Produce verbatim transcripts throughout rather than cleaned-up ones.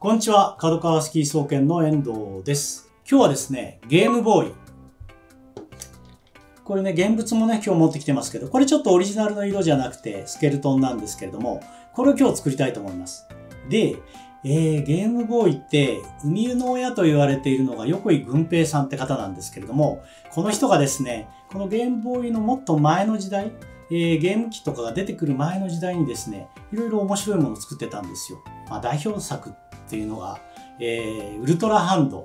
こんにちは、角川スキー総研の遠藤です。今日はですね、ゲームボーイ。これね、現物もね、今日持ってきてますけど、これちょっとオリジナルの色じゃなくて、スケルトンなんですけれども、これを今日作りたいと思います。で、えー、ゲームボーイって、生みの親と言われているのが横井軍平さんって方なんですけれども、この人がですね、このゲームボーイのもっと前の時代、えー、ゲーム機とかが出てくる前の時代にですね、いろいろ面白いものを作ってたんですよ。まあ、代表作っていうのが、えー、ウルトラハンド。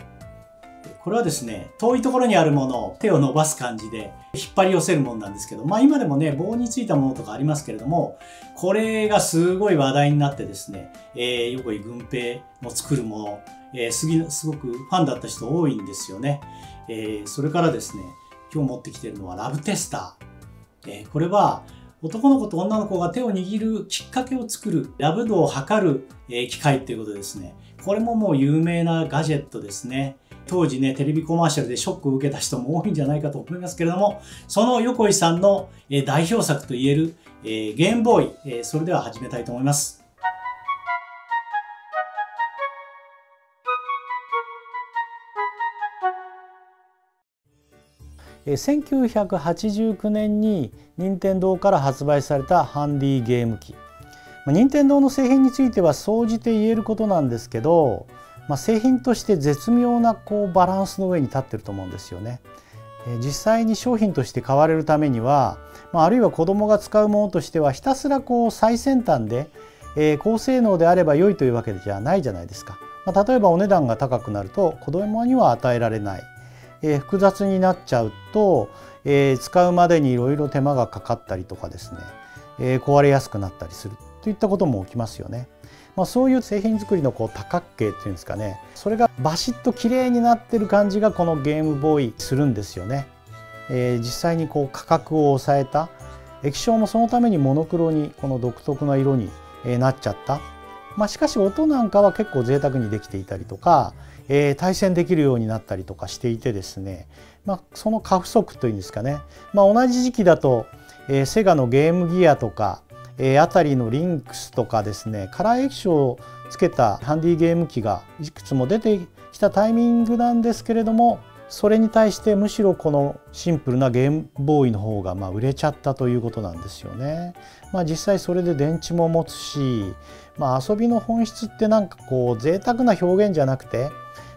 これはですね、遠いところにあるものを手を伸ばす感じで引っ張り寄せるものなんですけど、まあ今でもね、棒についたものとかありますけれども、これがすごい話題になってですね、えー、横井軍平の作るもの、えー、すぎ、すごくファンだった人多いんですよね。えー、それからですね、今日持ってきてるのはラブテスター。えー、これは男の子と女の子が手を握るきっかけを作る、ラブ度を測る、えー、機械っていうことですね。これももう有名なガジェットですね。当時ね、テレビコマーシャルでショックを受けた人も多いんじゃないかと思いますけれども、その横井さんの代表作といえるゲームボーイ、それでは始めたいと思います。せんきゅうひゃくはちじゅうきゅうねんに任天堂から発売されたハンディゲーム機。任天堂の製品については総じて言えることなんですけど、まあ、製品として絶妙なこうバランスの上に立ってると思うんですよね。実際に商品として買われるためには、まあ、あるいは子どもが使うものとしてはひたすらこう最先端で、えー、高性能であれば良いというわけじゃないじゃないですか。まあ、例えばお値段が高くなると子どもには与えられない、えー、複雑になっちゃうと、えー、使うまでにいろいろ手間がかかったりとかですね、えー、壊れやすくなったりするといったことも起きますよね。まあ、そういう製品作りのこう多角形っていうんですかね、それがバシッと綺麗になってる感じがこのゲームボーイするんですよね。えー、実際にこう価格を抑えた、液晶もそのためにモノクロにこの独特な色になっちゃった、まあ、しかし音なんかは結構贅沢にできていたりとか、えー、対戦できるようになったりとかしていてですね、まあ、その過不足というんですかね、まあ、同じ時期だと、えー、セガのゲームギアとかあたりのリンクスとかですね、カラー液晶をつけたハンディゲーム機がいくつも出てきたタイミングなんですけれども、それに対してむしろこのシンプルなゲームボーイの方がまあ売れちゃったということなんですよね。まあ、実際それで電池も持つし、まあ、遊びの本質ってなんかこう贅沢な表現じゃなくて、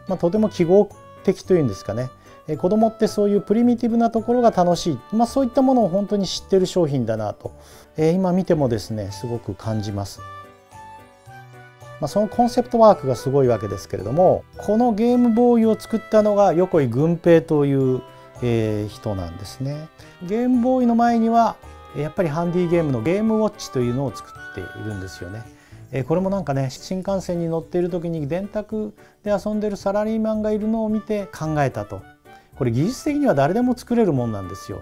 まあ、とても記号的というんですかね、子供ってそういうプリミティブなところが楽しい、まあ、そういったものを本当に知ってる商品だなと、えー、今見てもですねすごく感じます。まあ、そのコンセプトワークがすごいわけですけれども、このゲームボーイを作ったのが横井軍平という、えー、人なんですね。ゲームボーイの前にはやっぱりハンディゲームのゲームウォッチというのを作っているんですよね。これもなんかね、新幹線に乗っている時に電卓で遊んでるサラリーマンがいるのを見て考えたと。これ技術的には誰でも作れるもんなんですよ。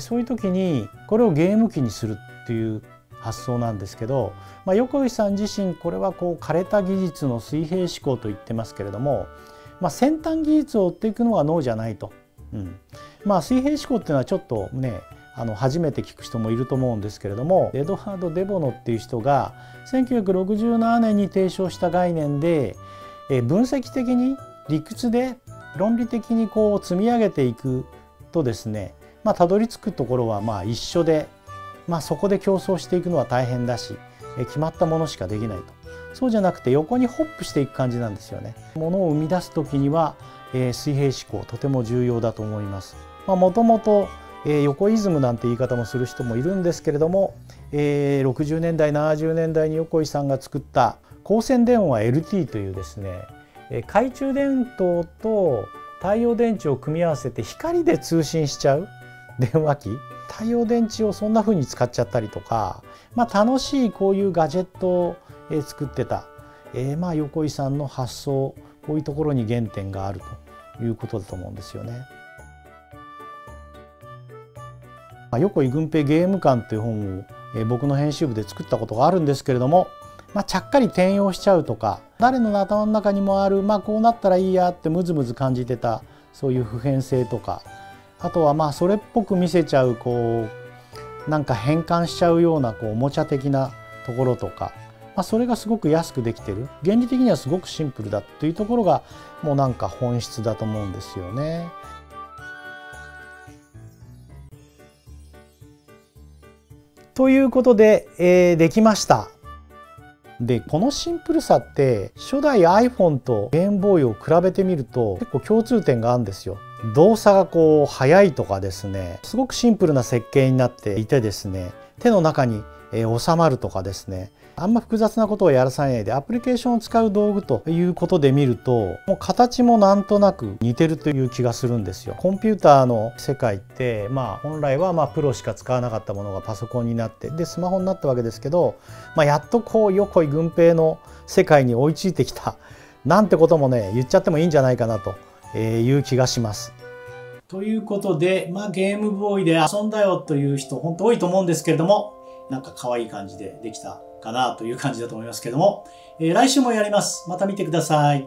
そういう時にこれをゲーム機にするっていう発想なんですけど、まあ、横井さん自身これはこう枯れた技術の水平思考と言ってますけれども、まあ、先端技術を追っていくのはノーじゃないと。うん、まあ水平思考っていうのはちょっとね、あの初めて聞く人もいると思うんですけれども、エドワード・デボノっていう人がせんきゅうひゃくろくじゅうななねんに提唱した概念で、分析的に理屈で論理的にこう積み上げていくとですね、まあ、たどり着くところはまあ一緒で、まあ、そこで競争していくのは大変だし、決まったものしかできないと。そうじゃなくて横にホップしていく感じなんですよね。ものを生み出す時には、えー、水平思考とても重要だと思います。まあ、もともと横イズムなんて言い方もする人もいるんですけれども、えー、ろくじゅうねんだいななじゅうねんだいに横井さんが作った光線電話 エルティー というですね、懐中電灯と太陽電池を組み合わせて光で通信しちゃう電話機、太陽電池をそんな風に使っちゃったりとか、まあ、楽しいこういうガジェットを作ってた、えー、まあ横井さんの発想、こういうところに原点があるということだと思うんですよね。まあ、横井軍平ゲーム館という本を僕の編集部で作ったことがあるんですけれども、まあ、ちゃっかり転用しちゃうとか、誰の頭の中にもある、まあ、こうなったらいいやってムズムズ感じてたそういう普遍性とか、あとはまあそれっぽく見せちゃう、こうなんか変換しちゃうようなこうおもちゃ的なところとか、まあ、それがすごく安くできてる、原理的にはすごくシンプルだっていうところがもうなんか本質だと思うんですよね。ということで、えー、できました。でこのシンプルさって初代 iPhone とゲームボーイを比べてみると結構共通点があるんですよ。動作がこう速いとかですね、すごくシンプルな設計になっていてですね、手の中に収まるとかですね、あんま複雑なことをやらさないでアプリケーションを使う道具ということで見ると、もう形もなんとなく似てるという気がするんですよ。コンピューターの世界って、まあ、本来はまあプロしか使わなかったものがパソコンになってでスマホになったわけですけど、まあ、やっとこう横井軍平の世界に追いついてきたなんてこともね言っちゃってもいいんじゃないかなという気がします。ということで、まあ、ゲームボーイで遊んだよという人本当多いと思うんですけれども、なんか可愛い感じでできたかなという感じだと思いますけども、えー、来週もやります。また見てください。